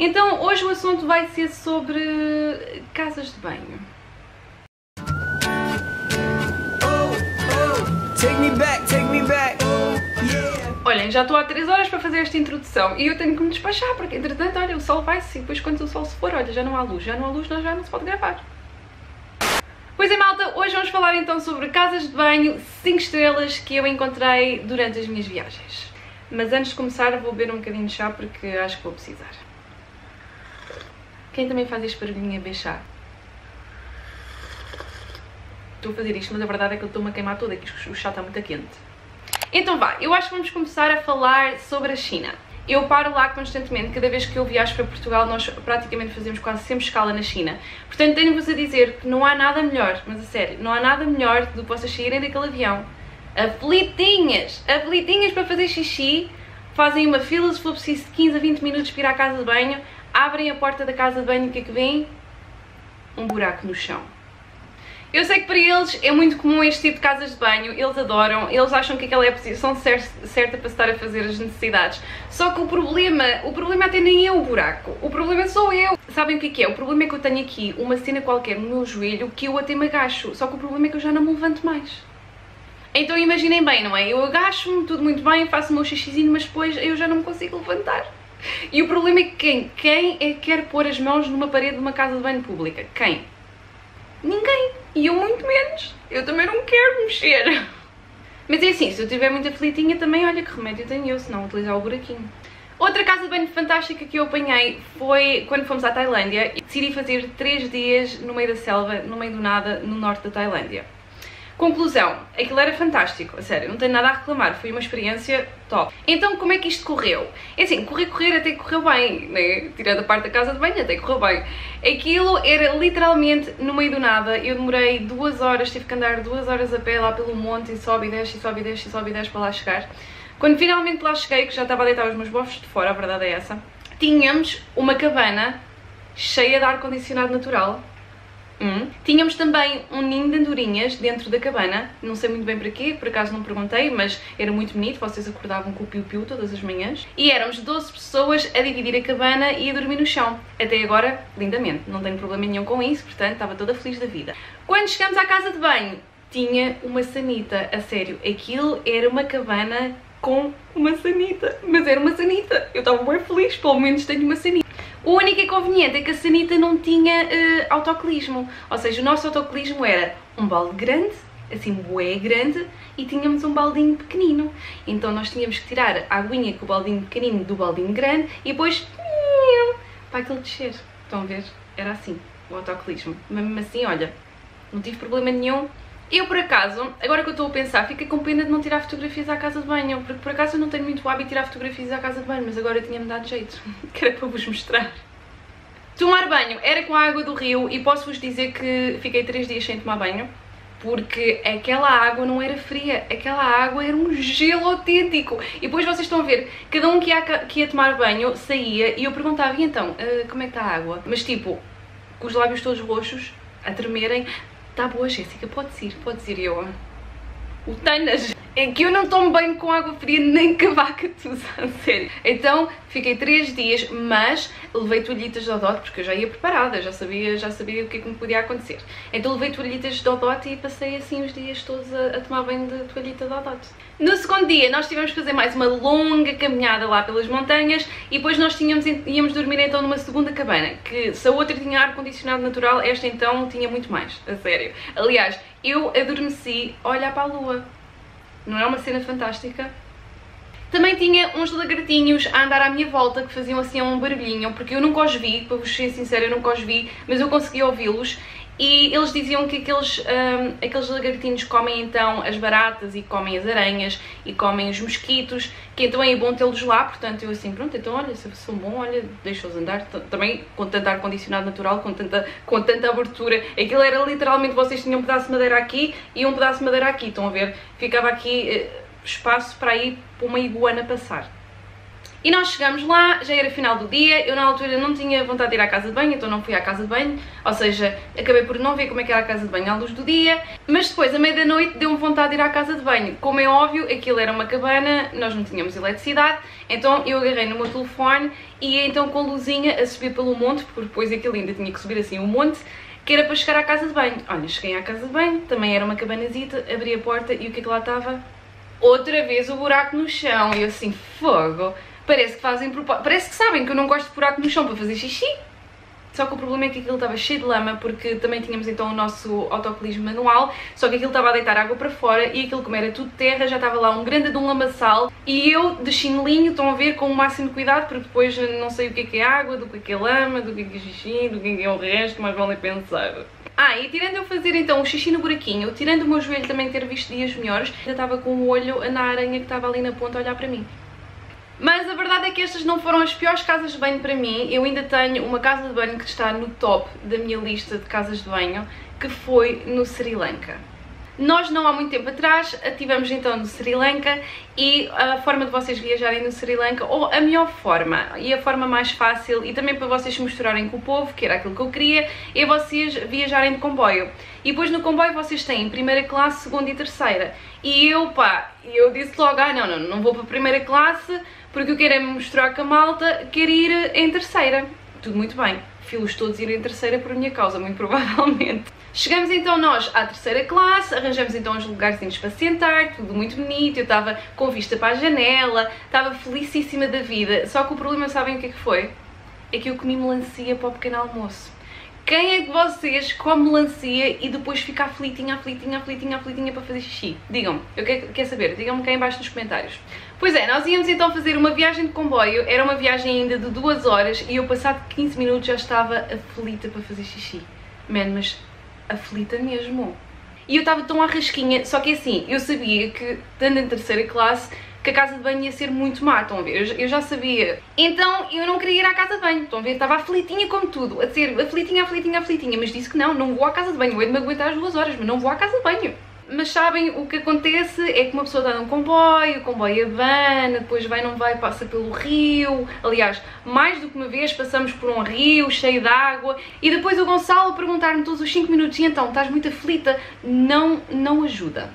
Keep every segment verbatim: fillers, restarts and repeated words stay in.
Então hoje o assunto vai ser sobre casas de banho. Olhem, já estou há três horas para fazer esta introdução e eu tenho que me despachar, porque entretanto, olha, o sol vai-se e depois quando o sol se for, olha, já não há luz, já não há luz, nós já não se pode gravar. Pois é, malta, hoje vamos falar então sobre casas de banho cinco estrelas que eu encontrei durante as minhas viagens. Mas antes de começar vou beber um bocadinho de chá porque acho que vou precisar. Quem também faz este barulhinho é beber chá? Estou a fazer isto, mas a verdade é que eu estou-me a queimar toda, que o chá está muito quente. Então vá, eu acho que vamos começar a falar sobre a China. Eu paro lá constantemente, cada vez que eu viajo para Portugal nós praticamente fazemos quase sempre escala na China. Portanto, tenho-vos a dizer que não há nada melhor, mas a sério, não há nada melhor do que vocês saírem daquele avião aflitinhas, aflitinhas para fazer xixi, fazem uma fila se for preciso de quinze a vinte minutos para ir à casa de banho, abrem a porta da casa de banho e o que é que vem? Um buraco no chão. Eu sei que para eles é muito comum este tipo de casas de banho, eles adoram, eles acham que aquela é a posição certa para se estar a fazer as necessidades. Só que o problema, o problema até nem é o buraco, o problema sou eu. Sabem o que é? O problema é que eu tenho aqui uma cena qualquer no meu joelho que eu até me agacho, só que o problema é que eu já não me levanto mais. Então imaginem bem, não é? Eu agacho-me, tudo muito bem, faço o meu xixizinho, mas depois eu já não me consigo levantar. E o problema é que quem? Quem é que quer pôr as mãos numa parede de uma casa de banho pública? Quem? Ninguém. E eu muito menos. Eu também não quero mexer. Mas é assim, se eu tiver muita aflitinha também, olha que remédio tenho eu, se não utilizar o buraquinho. Outra casa de banho fantástica que eu apanhei foi quando fomos à Tailândia. Decidi fazer três dias no meio da selva, no meio do nada, no norte da Tailândia. Conclusão, aquilo era fantástico, a sério, não tenho nada a reclamar, foi uma experiência top. Então como é que isto correu? É assim, correr, correr até que correu bem, né? Tirando a parte da casa de banho até que correu bem. Aquilo era literalmente no meio do nada, eu demorei duas horas, tive que andar duas horas a pé lá pelo monte e sobe e desce, e sobe e desce, e sobe e desce para lá chegar. Quando finalmente lá cheguei, que já estava a deitar os meus bofos de fora, a verdade é essa, tínhamos uma cabana cheia de ar-condicionado natural. Hum. Tínhamos também um ninho de andorinhas dentro da cabana, não sei muito bem para quê, por acaso não perguntei, mas era muito bonito, vocês acordavam com o piu-piu todas as manhãs. E éramos doze pessoas a dividir a cabana e a dormir no chão. Até agora, lindamente, não tenho problema nenhum com isso, portanto estava toda feliz da vida. Quando chegamos à casa de banho, tinha uma sanita, a sério, aquilo era uma cabana com uma sanita, mas era uma sanita, eu estava bem feliz, pelo menos tenho uma sanita. O único inconveniente é que a sanita não tinha uh, autocolismo, ou seja, o nosso autocolismo era um balde grande, assim bué grande, e tínhamos um baldinho pequenino. Então nós tínhamos que tirar a aguinha com o baldinho pequenino do baldinho grande e depois para aquele descer. Estão a ver? Era assim o autocolismo. Mas mesmo assim, olha, não tive problema nenhum. Eu, por acaso, agora que eu estou a pensar, fiquei com pena de não tirar fotografias à casa de banho, porque por acaso eu não tenho muito hábito de tirar fotografias à casa de banho, mas agora tinha-me dado jeito, que era para vos mostrar. Tomar banho era com a água do rio e posso-vos dizer que fiquei três dias sem tomar banho, porque aquela água não era fria, aquela água era um gelo autêntico. E depois vocês estão a ver, cada um que ia, que ia tomar banho saía e eu perguntava, e então, uh, como é que está a água? Mas tipo, com os lábios todos roxos, a tremerem... Tá boa, Jéssica, podes ir, podes ir, eu. O Tanas é que eu não tomo banho com água fria nem cavaca a sério. Então fiquei três dias, mas levei toalhitas de Odote porque eu já ia preparada, já sabia, já sabia o que é que me podia acontecer. Então levei toalhitas de Odote e passei assim os dias todos a, a tomar banho de toalhita de Odote. No segundo dia nós tivemos que fazer mais uma longa caminhada lá pelas montanhas e depois nós tínhamos, íamos dormir então numa segunda cabana, que se a outra tinha ar-condicionado natural, esta então tinha muito mais, a sério. Aliás, eu adormeci a olhar para a lua. Não é uma cena fantástica? Também tinha uns lagartinhos a andar à minha volta que faziam assim um barulhinho, porque eu nunca os vi, para vos ser sincera, eu nunca os vi, mas eu consegui ouvi-los. E eles diziam que aqueles, um, aqueles lagartinhos comem então as baratas e comem as aranhas e comem os mosquitos, que então é bom tê-los lá, portanto eu assim, pronto, então olha, se são bom, olha, deixa-os andar, também com tanto ar-condicionado natural, com tanta, com tanta abertura, aquilo era literalmente, vocês tinham um pedaço de madeira aqui e um pedaço de madeira aqui, estão a ver, ficava aqui espaço para ir para uma iguana passar. E nós chegamos lá, já era final do dia, eu na altura não tinha vontade de ir à casa de banho, então não fui à casa de banho, ou seja, acabei por não ver como é que era a casa de banho à luz do dia, mas depois, à meia da noite, deu-me vontade de ir à casa de banho. Como é óbvio, aquilo era uma cabana, nós não tínhamos eletricidade, então eu agarrei no meu telefone e ia então com a luzinha a subir pelo monte, porque depois aquilo ainda tinha que subir assim o monte, que era para chegar à casa de banho. Olha, cheguei à casa de banho, também era uma cabanazita, abri a porta e o que é que lá estava? Outra vez o buraco no chão, e eu assim, fogo! Parece que fazem propósito. Parece que sabem que eu não gosto de buraco no chão para fazer xixi. Só que o problema é que aquilo estava cheio de lama, porque também tínhamos então o nosso autocolismo manual, só que aquilo estava a deitar água para fora e aquilo, como era tudo terra, já estava lá um grande de um lamaçal. E eu, de chinelinho, estão a ver com o máximo de cuidado, porque depois não sei o que é que é água, do que é que é lama, do que é que é xixi, do que é que é o resto, mas vale pensar. Ah, e tirando eu fazer então o xixi no buraquinho, tirando o meu joelho também ter visto dias melhores, ainda estava com o olho na aranha que estava ali na ponta a olhar para mim. Mas a verdade é que estas não foram as piores casas de banho para mim. Eu ainda tenho uma casa de banho que está no top da minha lista de casas de banho, que foi no Sri Lanka. Nós não há muito tempo atrás estivemos então no Sri Lanka, e a forma de vocês viajarem no Sri Lanka, ou a melhor forma, e a forma mais fácil, e também para vocês se misturarem com o povo, que era aquilo que eu queria, é vocês viajarem de comboio. E depois no comboio vocês têm primeira classe, segunda e terceira. E eu pá, eu disse logo, ah não, não, não vou para a primeira classe, porque eu quero é me mostrar com a malta, quero ir em terceira. Tudo muito bem, fui-los todos ir em terceira por minha causa, muito provavelmente. Chegamos então nós à terceira classe, arranjamos então uns lugarzinhos para sentar, tudo muito bonito, eu estava com vista para a janela, estava felicíssima da vida, só que o problema, sabem o que é que foi? É que eu comi melancia para o pequeno almoço. Quem é de vocês come melancia e depois fica aflitinha, aflitinha, aflitinha, aflitinha para fazer xixi? Digam-me, eu quero, quero saber, digam-me cá em baixo nos comentários. Pois é, nós íamos então fazer uma viagem de comboio, era uma viagem ainda de duas horas e eu passado quinze minutos já estava aflita para fazer xixi. Man, mas aflita mesmo. E eu estava tão à rasquinha, só que assim, eu sabia que, estando em terceira classe, que a casa de banho ia ser muito má, estão a ver? Eu já sabia. Então eu não queria ir à casa de banho, estão a ver? Estava aflitinha como tudo, a dizer aflitinha, aflitinha, aflitinha, mas disse que não, não vou à casa de banho, eu hei de me aguentar as duas horas, mas não vou à casa de banho. Mas sabem, o que acontece é que uma pessoa está num comboio, o comboio abana, depois vai não vai, passa pelo rio, aliás, mais do que uma vez passamos por um rio cheio de água, e depois o Gonçalo perguntar-me todos os cinco minutos, e então, estás muito aflita, não, não ajuda.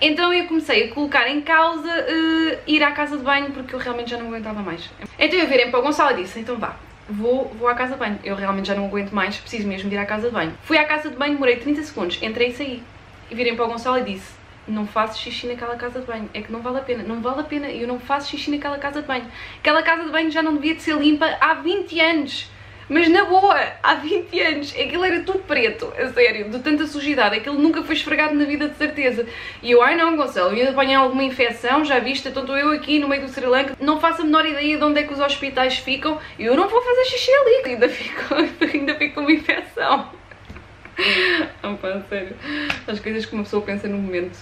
Então eu comecei a colocar em causa uh, ir à casa de banho, porque eu realmente já não aguentava mais. Então eu virei para o Gonçalo e disse, então vá, vou, vou à casa de banho, eu realmente já não aguento mais, preciso mesmo de ir à casa de banho. Fui à casa de banho, demorei trinta segundos, entrei e saí. E virei para o Gonçalo e disse, não faço xixi naquela casa de banho, é que não vale a pena, não vale a pena, eu não faço xixi naquela casa de banho. Aquela casa de banho já não devia de ser limpa há vinte anos. Mas na boa, há vinte anos, aquilo era tudo preto, a sério, de tanta sujidade, aquilo nunca foi esfregado na vida de certeza. E eu, ai não Gonçalo, ia apanhar alguma infecção, já viste, então estou eu aqui no meio do Sri Lanka, não faço a menor ideia de onde é que os hospitais ficam, e eu não vou fazer xixi ali, ainda fico, ainda fico com uma infecção. Não, pá, sério, as coisas que uma pessoa pensa no momento.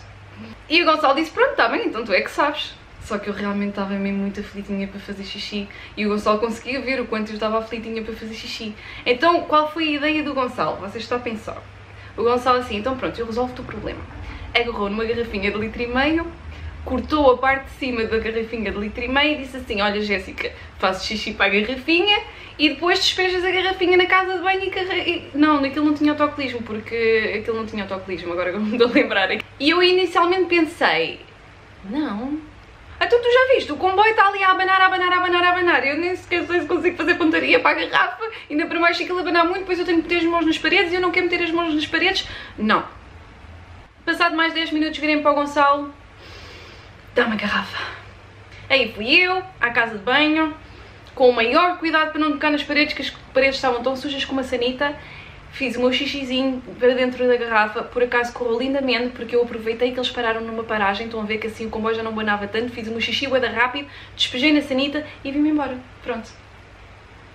E o Gonçalo disse, pronto, está bem, então tu é que sabes. Só que eu realmente estava mesmo muito aflitinha para fazer xixi e o Gonçalo conseguia ver o quanto eu estava aflitinha para fazer xixi. Então, qual foi a ideia do Gonçalo? Vocês estão a pensar. O Gonçalo assim, então pronto, eu resolvo o teu problema. Agarrou numa garrafinha de litro e meio, cortou a parte de cima da garrafinha de litro e meio e disse assim, olha Jéssica, faço xixi para a garrafinha e depois despejas a garrafinha na casa de banho e... Carre... e... Não, naquilo não tinha autocolismo, porque aquilo não tinha autocolismo, agora que eu me estou a lembrar. E eu inicialmente pensei, não... Então tu já viste, o comboio está ali a abanar, a abanar, a abanar, a abanar, eu nem sequer sei se consigo fazer pontaria para a garrafa, ainda para mais que aquilo abanar muito, depois eu tenho que meter as mãos nas paredes e eu não quero meter as mãos nas paredes, não. Passado mais dez minutos virem para o Gonçalo, dá-me a garrafa. Aí fui eu, à casa de banho, com o maior cuidado para não tocar nas paredes, que as paredes estavam tão sujas como a sanita, fiz o meu xixizinho para dentro da garrafa, por acaso correu lindamente, porque eu aproveitei que eles pararam numa paragem, estão a ver que assim o comboio já não banava tanto, fiz o meu xixi bué da rápido, despejei na sanita e vim-me embora, pronto.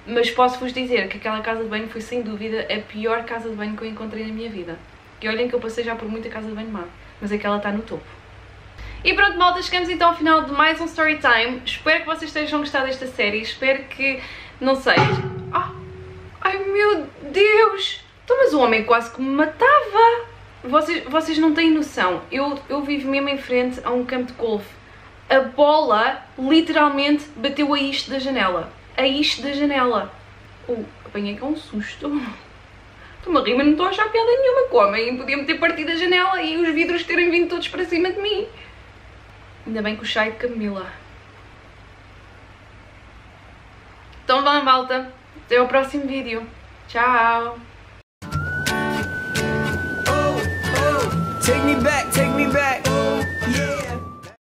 Mas posso-vos dizer que aquela casa de banho foi sem dúvida a pior casa de banho que eu encontrei na minha vida. E olhem que eu passei já por muita casa de banho má, mas aquela está no topo. E pronto, malta, chegamos então ao final de mais um Story Time. Espero que vocês tenham gostado desta série, espero que, não sei... Oh. Ai meu Deus! Então, mas o homem quase que me matava! Vocês, vocês não têm noção, eu, eu vivo mesmo em frente a um campo de golfe. a bola literalmente bateu a isto da janela. A isto da janela. Uh, apanhei com um susto. Estou-me a rir, mas não estou a achar piada nenhuma. Comem, podia-me ter partido a janela e os vidros terem vindo todos para cima de mim. Ainda bem que o chá é de Camila. Então vá, malta. Até ao próximo vídeo. Tchau!